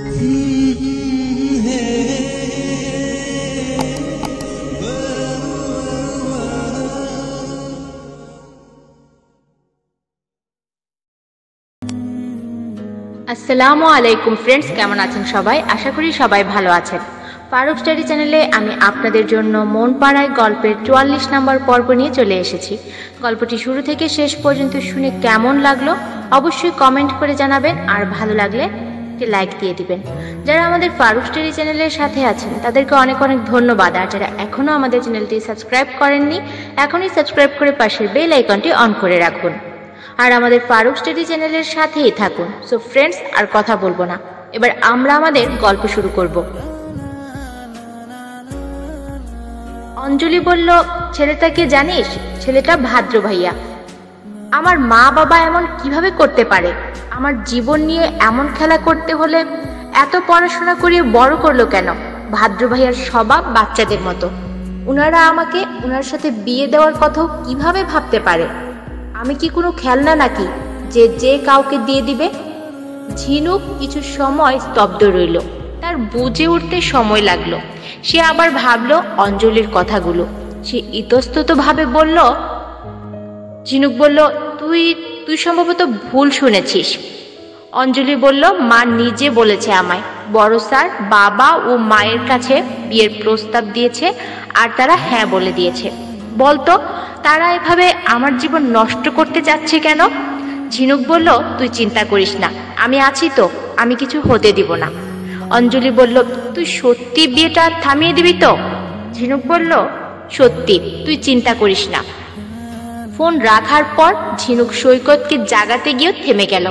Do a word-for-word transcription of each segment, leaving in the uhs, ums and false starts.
আসসালামু আলাইকুম फ्रेंड्स, কেমন আছেন সবাই? আশা করি সবাই ভালো আছেন। ফারুক স্টাডি চ্যানেলে আমি আপনাদের জন্য মনপাড়ায় গল্পের চুয়াল্লিশ নম্বর পর্ব নিয়ে চলে এসেছি। গল্পটি শুরু থেকে শেষ পর্যন্ত শুনে কেমন লাগলো অবশ্যই কমেন্ট করে জানাবেন, আর ভালো লাগলে একটি লাইক দিয়ে দিবেন। যারা আমাদের ফারুক স্টাডি চ্যানেলের সাথে আছেন তাদেরকে অনেক অনেক ধন্যবাদ, আর যারা এখনও আমাদের চ্যানেলটি সাবস্ক্রাইব করেননি এখনই সাবস্ক্রাইব করে পাশের বেল আইকনটি অন করে রাখুন, আর আমাদের ফারুক স্টাডি চ্যানেলের সাথেই থাকুন। সো ফ্রেন্ডস, আর কথা বলবো না, এবার আমরা আমাদের গল্প শুরু করব। অঞ্জলি বলল, ছেলেটাকে জানিস? ছেলেটা ভাদ্র ভাইয়া। আমার মা বাবা এমন কিভাবে করতে পারে? আমার জীবন নিয়ে এমন খেলা করতে হলে এত পড়াশোনা করিয়ে বড় করলো কেন? ভাদ্র ভাইয়ার স্বভাব বাচ্চাদের মতো, উনারা আমাকে উনার সাথে বিয়ে দেওয়ার কথাও কিভাবে ভাবতে পারে? আমি কি কোনো খেলনা নাকি যে যে কাউকে দিয়ে দিবে? ঝিনুক কিছু সময় স্তব্ধ রইল, তার বুঝে উঠতে সময় লাগলো। সে আবার ভাবলো অঞ্জলির কথাগুলো, সে ইতস্ততভাবে বলল, ঝিনুক বলল, তুই তুই সম্ভবত ভুল শুনেছিস। অঞ্জলি বলল, মা নিজে বলেছে আমায়, বড় স্যার বাবা ও মায়ের কাছে বিয়ের প্রস্তাব দিয়েছে আর তারা হ্যাঁ বলে দিয়েছে। বলতো তারা এভাবে আমার জীবন নষ্ট করতে চাচ্ছে কেন? ঝিনুক বলল, তুই চিন্তা করিস না, আমি আছি তো, আমি কিছু হতে দিব না। অঞ্জলি বলল, তুই সত্যি বিয়েটা থামিয়ে দিবি তো? ঝিনুক বলল, সত্যি, তুই চিন্তা করিস না। ফোন রাখার পর ঝিনুক সৈকতকে জাগাতে গিয়ে থেমে গেল।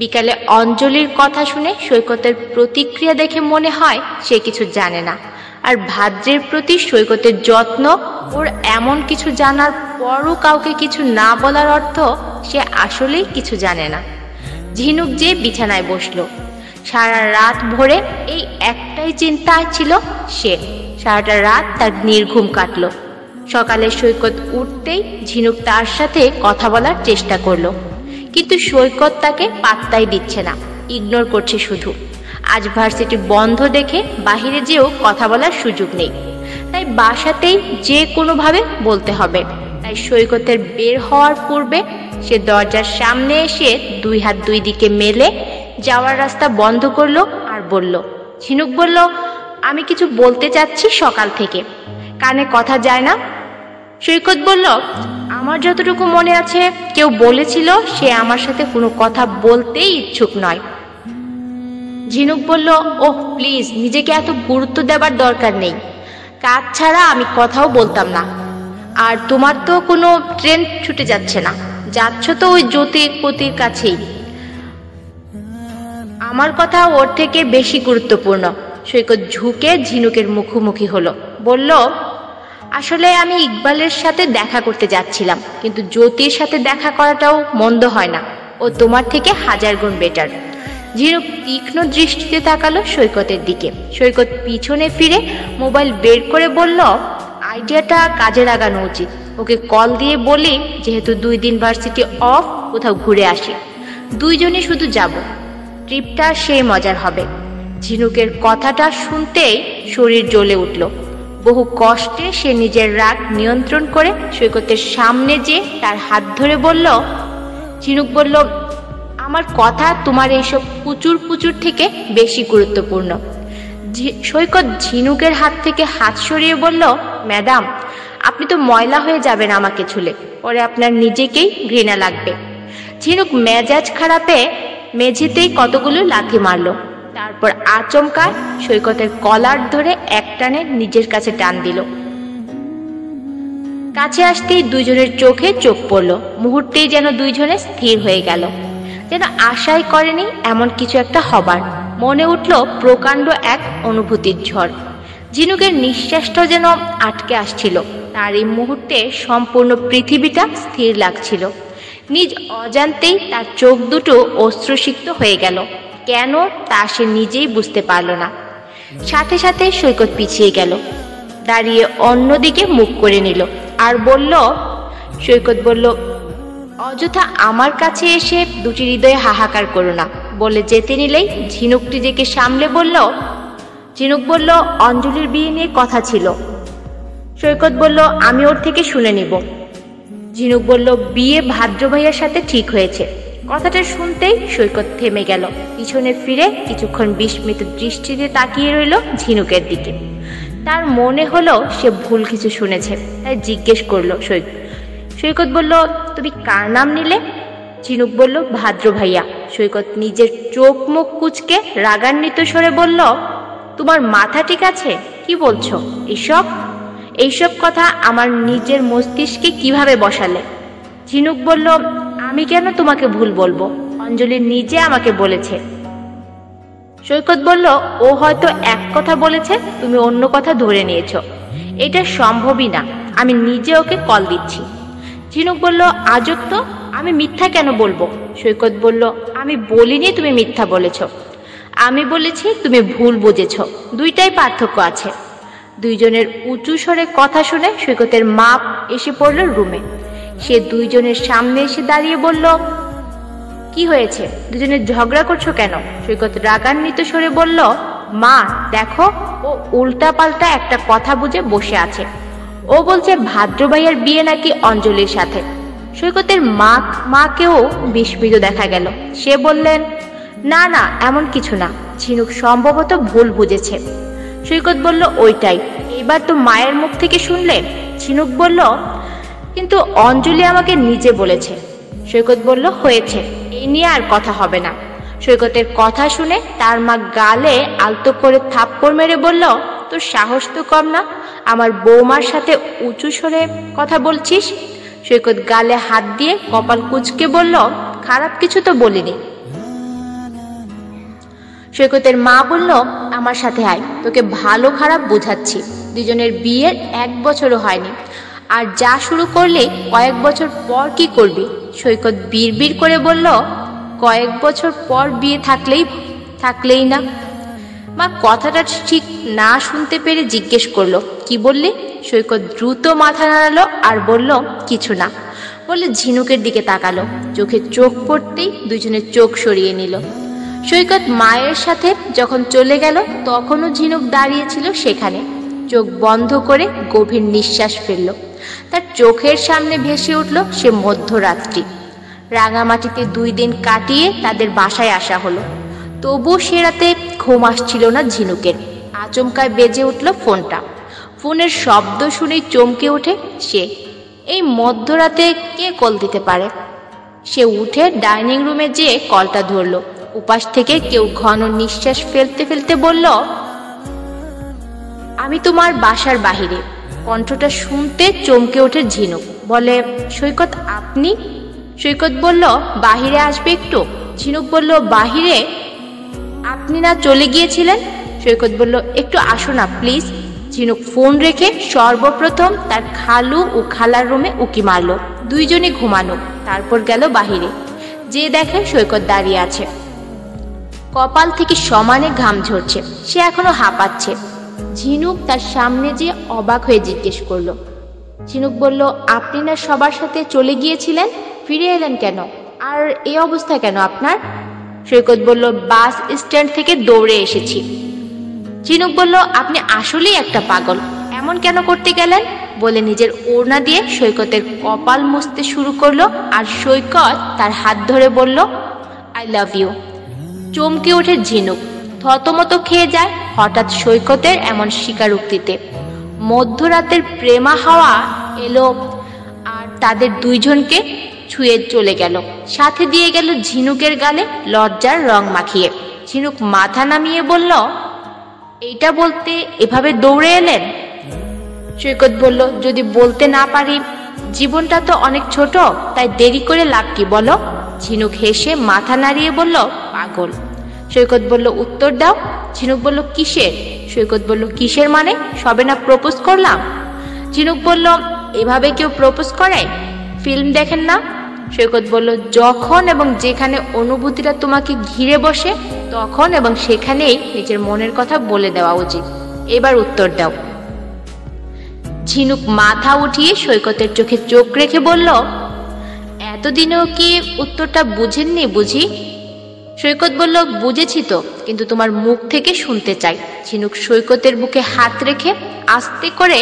বিকালে অঞ্জলির কথা শুনে সৈকতের প্রতিক্রিয়া দেখে মনে হয় সে কিছু জানে না, আর ভাদ্রের প্রতি সৈকতের যত্ন, ওর এমন কিছু জানার পরও কাউকে কিছু না বলার অর্থ সে আসলেই কিছু জানে না। ঝিনুক যে বিছানায় বসল, সারা রাত ভরে এই একটাই চিন্তা ছিল সে, সারাটা রাত তার নির্ঘুম কাটল। সকালে সৈকত উঠতেই ঝিনুক তার সাথে কথা বলার চেষ্টা করল, কিন্তু সৈকত তাকে পাত্তাই দিচ্ছে না, ইগনোর করছে শুধু। আজ ভার্সিটি বন্ধ দেখে বাহিরে যেও কথা বলার সুযোগ নেই, তাই বাসাতেই যে কোনোভাবে বলতে হবে। তাই সৈকতের বের হওয়ার পূর্বে সে দরজার সামনে এসে দুই হাত দুই দিকে মেলে যাওয়ার রাস্তা বন্ধ করলো আর বলল, ঝিনুক বলল, আমি কিছু বলতে চাচ্ছি, সকাল থেকে কানে কথা যায় না। সৈকত বলল, আমার যতটুকু মনে আছে কেউ বলেছিল সে আমার সাথে কোনো কথা বলতেই ইচ্ছুক নয়। ঝিনুক বলল, ওহ প্লিজ, নিজেকে এত গুরুত্ব দেবার দরকার নেই, কাজ ছাড়া আমি কথাও বলতাম না। আর তোমার তো কোনো ট্রেন ছুটে যাচ্ছে না, যাচ্ছ তো ওই জ্যোতিপতির কাছেই, আমার কথা ওর থেকে বেশি গুরুত্বপূর্ণ। সৈকত ঝুঁকে ঝিনুকের মুখোমুখি হলো, বলল, আসলে আমি ইকবালের সাথে দেখা করতে যাচ্ছিলাম, কিন্তু জ্যোতির সাথে দেখা করাটাও মন্দ হয় না, ও তোমার থেকে হাজার গুণ বেটার। ঝিনুক তীক্ষ্ণ দৃষ্টিতে তাকালো সৈকতের দিকে। সৈকত পিছনে ফিরে মোবাইল বের করে বলল, আইডিয়াটা কাজে লাগানো উচিত, ওকে কল দিয়ে বলি যেহেতু দুই দিন ভার্সিটি অফ, কোথাও ঘুরে আসি, দুইজনে শুধু যাব, ট্রিপটা সেই মজার হবে। ঝিনুকের কথাটা শুনতেই শরীর জ্বলে উঠল। বহু কষ্টে সে নিজের রাগ নিয়ন্ত্রণ করে সৈকতের সামনে যে তার হাত ধরে বলল, ঝিনুক বলল, আমার কথা তোমার এইসব কুচুর কুচুর থেকে বেশি গুরুত্বপূর্ণ। সৈকত ঝিনুকের হাত থেকে হাত সরিয়ে বলল, ম্যাডাম আপনি তো ময়লা হয়ে যাবেন আমাকে ছুলে, পরে আপনার নিজেকেই ঘৃণা লাগবে। ঝিনুক মেজাজ খারাপে মেঝেতেই কতগুলো লাথি মারল, তারপর আচমকা সৈকতের কলার ধরে একটানে নিজের কাছে টান দিল। কাছে আসতেই দুইজনের চোখে চোখ পড়ল, মুহূর্তেই যেন দুইজনে স্থির হয়ে গেল, যেন আশাই করেনি এমন কিছু একটা হবার। মনে উঠল প্রকাণ্ড এক অনুভূতির ঝড়, ঝিনুকের নিঃশ্বাসটা যেন আটকে আসছিল, তার এই মুহূর্তে সম্পূর্ণ পৃথিবীটা স্থির লাগছিল। নিজ অজান্তেই তার চোখ দুটো অশ্রুসিক্ত হয়ে গেল, কেন তা সে নিজেই বুঝতে পারল না। সাথে সাথে সৈকত পিছিয়ে গেল, দাঁড়িয়ে অন্যদিকে মুখ করে নিল আর বলল, সৈকত বলল, অযথা আমার কাছে এসে দুটি হৃদয়ে হাহাকার করো না, বলে যেতে নিলেই ঝিনুক টিকে সামলে বলল, ঝিনুক বলল, অঞ্জলির বিয়ে নিয়ে কথা ছিল। সৈকত বলল, আমি ওর থেকে শুনে নিব। ঝিনুক বলল, বিয়ে ভাদ্র ভাইয়ার সাথে ঠিক হয়েছে। কথাটা শুনতেই সৈকত থেমে গেল। পিছনে ফিরে কিছুক্ষণ বিস্মিত দৃষ্টিতে তাকিয়ে রইল ঝিনুকের দিকে। তার মনে হলো সে ভুল কিছু শুনেছে, তাই জিজ্ঞেস করলো সৈকত। সৈকত বলল, তুমি কার নাম নিলে? ঝিনুক বলল, ভাদ্র ভাইয়া। সৈকত নিজের চোখ মুখ কুচকে রাগান্বিত স্বরে বলল, তোমার মাথা ঠিক আছে? কি বলছো এসব? এইসব কথা আমার নিজের মস্তিষ্কে কিভাবে বসালে? ঝিনুক বলল, আমি কেন তোমাকে ভুল বলবো? অঞ্জলি নিজে আমাকে বলেছে। সৈকত বলল, ও হয়তো এক কথা বলেছে, তুমি অন্য কথা ধরে নিয়েছো। এটা সম্ভবই না, আমি নিজে ওকে কল দিচ্ছি। ঝিনুক বলল, আজব তো, আমি মিথ্যা কেন বলবো? সৈকত বলল, আমি বলিনি তুমি মিথ্যা বলেছো, আমি বলেছি তুমি ভুল বুঝেছো। দুইটাই পার্থক্য আছে। দুইজনের উঁচু স্বরে কথা শুনে সৈকতের মা এসে পড়ল রুমে। সে দুইজনের সামনে এসে দাঁড়িয়ে বলল, কি হয়েছে? দুজনে ঝগড়া করছো কেন? সৈকত রাগান্বিত স্বরে বলল, মা দেখো, ও উল্টাপাল্টা একটা কথা বুঝে বসে আছে। ও বলছে ভাদ্র ভাইয়ার বিয়ে নাকি অঞ্জলির সাথে। সৈকতের মা মাকেও বিস্মিত দেখা গেল। সে বললেন, না না, এমন কিছু না, ঝিনুক সম্ভবত ভুল বুঝেছে। সৈকত বলল, ওইটাই, এবার তো মায়ের মুখ থেকে শুনলে। ঝিনুক বলল, কিন্তু অঞ্জলি আমাকে নিজে বলেছে। সৈকত বলল, হয়েছে, এই নিয়ে আর কথা হবে না। সৈকতের কথা শুনে তার মা গালে আলতো করে থাপ্পড় মেরে বলল, তোর সাহস তো কম না, আমার বৌমার সাথে উঁচু স্বরে কথা বলছিস। সৈকত গালে হাত দিয়ে কপাল কুঁচকে বলল, খারাপ কিছু তো বলিনি। সৈকতের মা বলল, আমার সাথে আয়, তোকে ভালো খারাপ বোঝাচ্ছি। দুজনের বিয়ের এক বছরও হয়নি, আর যা শুরু করলে কয়েক বছর পর কি করবি? সৈকত বিড়বিড় করে বলল, কয়েক বছর পর বিয়ে থাকলেই থাকলেই না। মা কথাটা ঠিক না শুনতে পেরে জিজ্ঞেস করলো, কি বললি? সৈকত দ্রুত মাথা নাড়ালো আর বলল, কিছু না, বলে ঝিনুকের দিকে তাকালো। চোখে চোখ পড়তেই দুজনের চোখ সরিয়ে নিল। সৈকত মায়ের সাথে যখন চলে গেল তখনও ঝিনুক দাঁড়িয়েছিল সেখানে। চোখ বন্ধ করে গভীর নিঃশ্বাস ফেলল। তার চোখের সামনে ভেসে উঠল সে মধ্যরাত্রি। রাঙামাটিতে দুই দিন কাটিয়ে তাদের বাসায় আসা হলো, তবু সে রাতে ঘুম আসছিল না ঝিনুকের। আচমকায় বেজে উঠল ফোনটা। ফোনের শব্দ শুনেই চমকে ওঠে সে। এই মধ্যরাতে কে কল দিতে পারে? সে উঠে ডাইনিং রুমে যেয়ে কলটা ধরল। উপাস থেকে কেউ ঘন নিঃশ্বাস ফেলতে ফেলতে বলল, আমি তোমার বাসার বাহিরে। কণ্ঠটা শুনতে চমকে ওঠে ঝিনুক, বলে, সৈকত আপনি? সৈকত বলল, বাহিরে আসবে একটু। ঝিনুক বলল, বাহিরে? আপনি না চলে গিয়েছিলেন? সৈকত বলল, একটু আসো না প্লিজ। ঝিনুক ফোন রেখে সর্বপ্রথম তার খালু ও খালার রুমে উকি মারল। দুইজনে ঘুমানো, তারপর গেল বাহিরে। যে দেখে সৈকত দাঁড়িয়ে আছে, কপাল থেকে সমানে ঘাম ঝরছে, সে এখনো হাঁপাচ্ছে। ঝিনুক তার সামনে যে অবাক হয়ে জিজ্ঞেস করল। ঝিনুক বলল, আপনি না সবার সাথে চলে গিয়েছিলেন, ফিরে এলেন কেন? আর এই অবস্থা কেন আপনার? সৈকত বলল, বাস স্ট্যান্ড থেকে দৌড়ে এসেছি। ঝিনুক বলল, আপনি আসলেই একটা পাগল, এমন কেন করতে গেলেন? বলে নিজের ওড়না দিয়ে সৈকতের কপাল মুছতে শুরু করলো, আর সৈকত তার হাত ধরে বলল, আই লাভ ইউ। চমকে ওঠে ঝিনুক, থতমত খেয়ে যায় হঠাৎ সৈকতের এমন স্বীকারোক্তিতে। মধ্যরাতের প্রেমা হাওয়া এলো আর তাদের দুইজনকে ছুঁয়ে চলে গেল, সাথে দিয়ে গেল ঝিনুকের গালে লজ্জার রং মাখিয়ে। ঝিনুক মাথা নামিয়ে বলল, এইটা বলতে এভাবে দৌড়ে এলেন? সৈকত বলল, যদি বলতে না পারি? জীবনটা তো অনেক ছোট, তাই দেরি করে লাভ কি বলো? ঝিনুক হেসে মাথা নাড়িয়ে বলল, পাগল। সৈকত বলল, উত্তর দাও। ঝিনুক বলল, কিসের? সৈকত বলল, কিসের মানে? সবে না প্রপোজ করলাম। ঝিনুক বলল, এভাবে কেউ প্রপোজ করে? ফিল্ম দেখেন না? সৈকত বলল, যখন এবং যেখানে অনুভূতিটা তোমাকে ঘিরে বসে তখন এবং সেখানেই নিজের মনের কথা বলে দেওয়া উচিত। এবার উত্তর দাও। ঝিনুক মাথা উঠিয়ে সৈকতের চোখে চোখ রেখে বলল, এতদিনেও কি উত্তরটা বুঝেননি বুঝি? সৈকত বলল, বুঝেছি তো, কিন্তু তোমার মুখ থেকে শুনতে চাই। ঝিনুক সৈকতের বুকে হাত রেখে আস্তে করে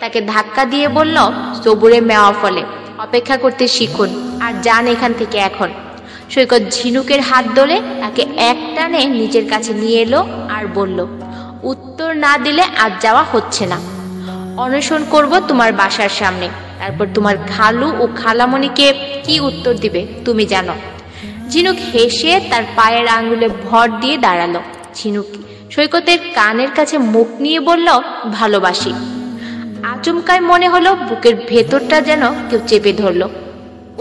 তাকে ধাক্কা দিয়ে বলল, সবুরে মেওয়া ফলে, অপেক্ষা করতে শিখুন আর যান এখান থেকে এখন। সৈকত ঝিনুকের হাত ধরে তাকে এক টানে নিজের কাছে নিয়ে এলো আর বলল, উত্তর না দিলে আজ যাওয়া হচ্ছে না, অনশন করব তোমার বাসার সামনে, তারপর তোমার খালু ও খালামণিকে কি উত্তর দিবে তুমি জানো। ঝিনুক হেসে তার পায়ের আঙ্গুলে ভর দিয়ে দাঁড়ালো। ঝিনুক সৈকতের কানের কাছে মুখ নিয়ে বলল, ভালোবাসি। আচমকায় মনে হলো বুকের ভেতরটা যেন কেউ চেপে ধরলো।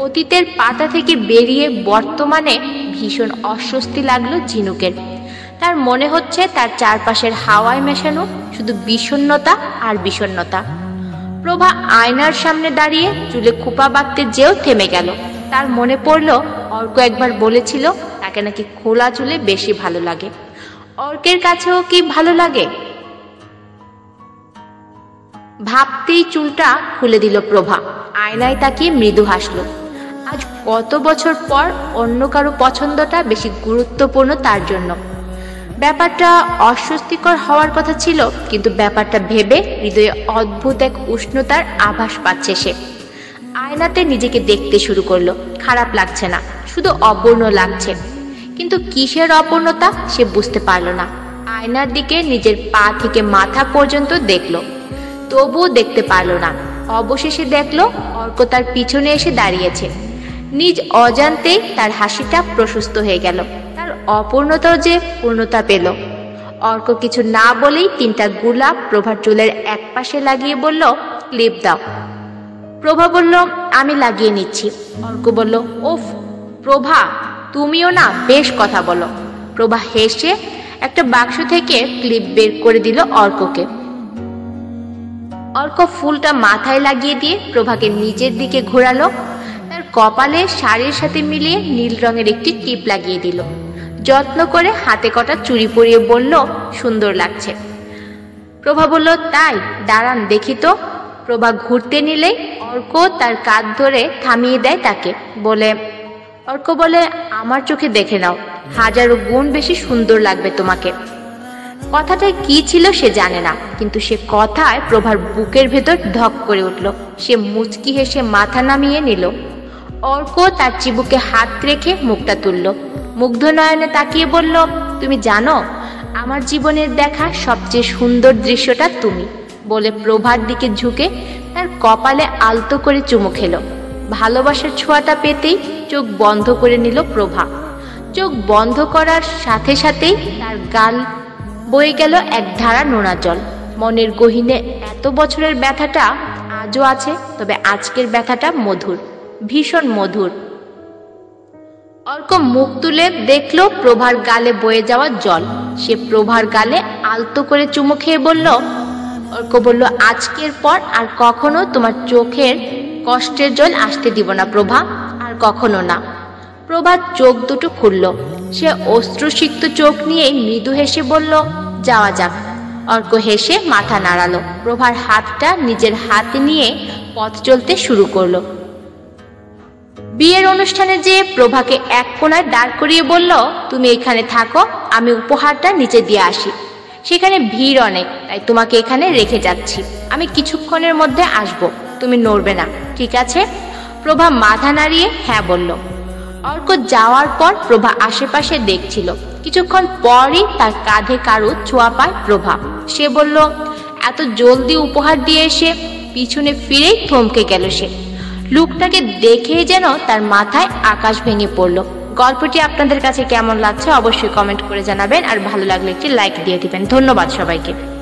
অতীতের পাতা থেকে বেরিয়ে বর্তমানে ভীষণ অস্বস্তি লাগলো ঝিনুকের। তার মনে হচ্ছে তার চারপাশের হাওয়ায় মেশানো শুধু বিষণ্ণতা আর বিষণ্ণতা। প্রভা আয়নার সামনে দাঁড়িয়ে চুলে খোঁপা বাঁধতে যেও থেমে গেল। তার মনে পড়ল অর্ক একবার বলেছিল তাকে নাকি খোলা চুলে বেশি ভালো লাগে। অর্কের কাছেও কি ভালো লাগে? ভাবতেই চুলটা খুলে দিল প্রভা। আয়নায় তাকিয়ে মৃদু হাসল। আজ কত বছর পর অন্য কারো পছন্দটা বেশি গুরুত্বপূর্ণ তার জন্য। ব্যাপারটা অস্বস্তিকর হওয়ার কথা ছিল, কিন্তু ব্যাপারটা ভেবে হৃদয়ে অদ্ভুত এক উষ্ণতার আভাস পাচ্ছে সে। আয়নাতে নিজেকে দেখতে শুরু করলো। খারাপ লাগছে না, শুধু অপূর্ণ লাগছে। কিন্তু কিসের অপূর্ণতা সে বুঝতে পারল না। আয়নার দিকে নিজের পা থেকে মাথা পর্যন্ত দেখলো, তবুও দেখতে পারল না। অবশেষে দেখলো অর্ক তার পিছনে এসে দাঁড়িয়েছে। নিজ অজান্তেই তার হাসিটা প্রশস্ত হয়ে গেল। তার অপূর্ণতাও যে পূর্ণতা পেল। অর্ক কিছু না বলেই তিনটা গোলাপ প্রভার চুলের এক পাশে লাগিয়ে বলল, ক্লিপ দাও। প্রভা বলল, আমি লাগিয়ে নিচ্ছি। অর্ক বলল, ওফ প্রভা, তুমিও না বেশ কথা বলো। প্রভা হেসে একটা বাক্স থেকে ক্লিপ বের করে দিল অর্ককে। অর্ক ফুলটা মাথায় লাগিয়ে দিয়ে প্রভাকে নিজের দিকে ঘোরালো। তার কপালে শাড়ির সাথে মিলিয়ে নীল রঙের একটি টিপ লাগিয়ে দিল। যত্ন করে হাতে কটা চুড়ি পরিয়ে বলল, সুন্দর লাগছে। প্রভা বলল, তাই? দাঁড়ান দেখি তো। প্রভা ঘুরতে নিলেই অর্ক তার কাঁধ ধরে থামিয়ে দেয় তাকে। বলে অর্ক বলে, আমার চোখে দেখে নাও, হাজারো গুণ বেশি সুন্দর লাগবে তোমাকে। কথাটায় কি ছিল সে জানে না, কিন্তু সে কথায় প্রভার বুকের ভেতর ধক করে উঠল। সে মুচকি হেসে মাথা নামিয়ে নিল। অর্ক তার চিবুকে হাত রেখে মুখটা তুলল। মুগ্ধ নয়নে তাকিয়ে বলল, তুমি জানো আমার জীবনের দেখা সবচেয়ে সুন্দর দৃশ্যটা তুমি। বলে প্রভার দিকে ঝুঁকে তার কপালে আলতো করে চুমু খেল। ভালোবাসার ছোঁয়াটা পেতেই চোখ বন্ধ করে নিল প্রভা। চোখ বন্ধ করার সাথে সাথেই তার গাল বয়ে গেল এক ধারা নোনা জল। মনের গহীনে এত বছরের ব্যথাটা আজও আছে, তবে আজকের ব্যথাটা মধুর, ভীষণ মধুর। অর্ক মুখ তুলে দেখল প্রভার গালে বয়ে যাওয়া জল। সে প্রভার গালে আলতো করে চুমু খেয়ে বলল, অর্ক বলল, আজকের পর আর কখনো তোমার চোখের কষ্টের জল আসতে দিব না প্রভা, আর কখনো না। প্রভার চোখ দুটো খুলল। সে অশ্রুসিক্ত চোখ নিয়ে মৃদু হেসে বলল, যাওয়া যাক। অর্ক হেসে মাথা নাড়ালো। প্রভার হাতটা নিজের হাতে নিয়ে পথ চলতে শুরু করলো। বিয়ের অনুষ্ঠানে যে প্রভাকে এক কোণায় দাঁড় করিয়ে বলল, তুমি এখানে থাকো, আমি উপহারটা নিচে দিয়ে আসি, সেখানে ভিড় অনেক, তাই তোমাকে এখানে রেখে যাচ্ছি, আমি কিছুক্ষণের মধ্যে আসব, তুমি নড়বে না, ঠিক আছে? প্রভা মাথা নাড়িয়ে হ্যাঁ বলল। অর্ক যাওয়ার পর প্রভা আশেপাশে দেখছিল। কিছুক্ষণ পরই তার কাঁধে কারো ছোঁয়া পায় প্রভা। সে বলল, এত জলদি উপহার দিয়ে এসে পিছনে ফিরেই থমকে গেল সে। লোকটাকে দেখে যেন তার মাথায় আকাশ ভেঙে পড়ল। গল্পটি আপনাদের কাছে কেমন লাগছে অবশ্যই কমেন্ট করে জানাবেন, আর ভালো লাগলে একটি লাইক দিয়ে দিবেন। ধন্যবাদ সবাইকে।